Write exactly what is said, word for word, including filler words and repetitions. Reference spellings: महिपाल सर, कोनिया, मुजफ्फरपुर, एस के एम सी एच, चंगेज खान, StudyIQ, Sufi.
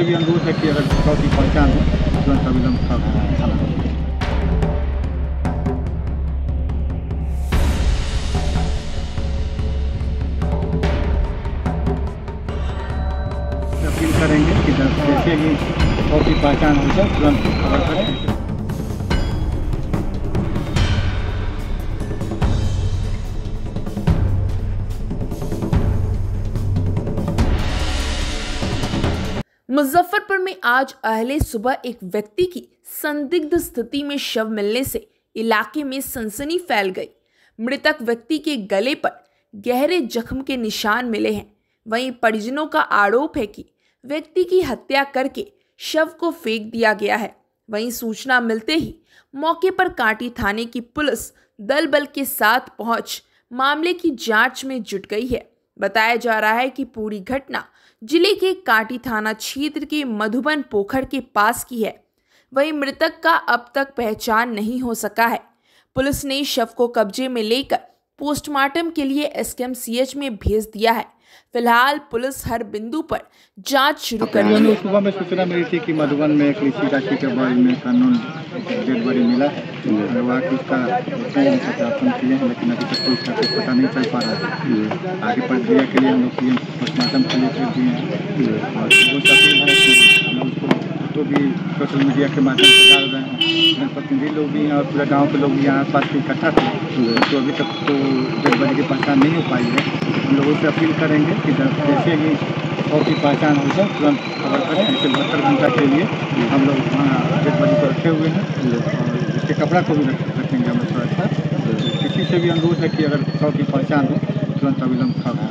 से भी अनुरोध है कि अगर चुनौती पहुँचा दें तुरंत अविलंब थाना। अपील करेंगे कि जैसे ही चुनौती पहचान हो जाए तुरंत खबर करें। मुजफ्फरपुर में आज अहले सुबह एक व्यक्ति की संदिग्ध स्थिति में शव मिलने से इलाके में सनसनी फैल गई। मृतक व्यक्ति के गले पर गहरे जख्म के निशान मिले हैं। वहीं परिजनों का आरोप है कि व्यक्ति की हत्या करके शव को फेंक दिया गया है। वहीं सूचना मिलते ही मौके पर कांटी थाने की पुलिस दल बल के साथ पहुंच मामले की जांच में जुट गई है। बताया जा रहा है कि पूरी घटना जिले के कांटी थाना क्षेत्र के मधुबन पोखर के पास की है। वहीं मृतक का अब तक पहचान नहीं हो सका है। पुलिस ने शव को कब्जे में लेकर पोस्टमार्टम के लिए एस के एम सी एच में भेज दिया है। फिलहाल पुलिस हर बिंदु पर जांच शुरू कर रही है। सुबह में सूचना मिली थी कि मधुबन में एक लीची गाछी के बाग में कानून डेड बॉडी मिला। लेकिन अभी तक उसका कुछ पता नहीं चल पा रहा है। आगे प्रक्रिया के लिए हम लोग पोस्टमार्टम के लिए भेज दिए हैं और हम उसको तो भी सोशल मीडिया के माध्यम से डाल रहे हैं। जनप्रतिनिधि लोग भी हैं और पूरा गांव के लोग भी यहाँ पास इकट्ठा थे। तो अभी तक तो डेड बॉडी की पहचान नहीं हो पाई है। हम लोगों से अपील करेंगे कि जैसे ही और की पहचान हो जाए तुरंत खबर करें। ऐसे बहत्तर घंटा के लिए हम लोग डेड बॉडी को रखे हुए हैं और इसके कपड़ा को भी रखेंगे हम लोग। किसी से भी अनुरोध है कि अगर सौ की पहचान हो तुरंत अविलंब खबर